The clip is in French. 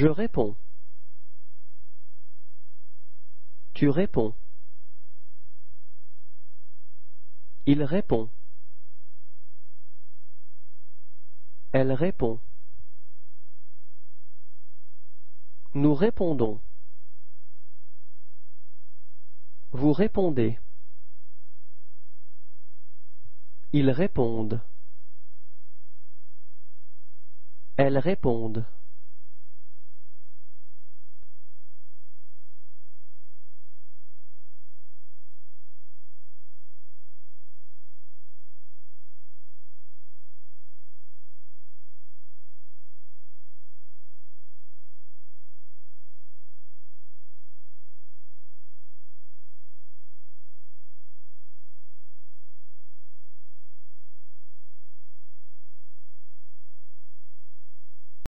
Je réponds. Tu réponds. Il répond. Elle répond. Nous répondons. Vous répondez. Ils répondent. Elles répondent.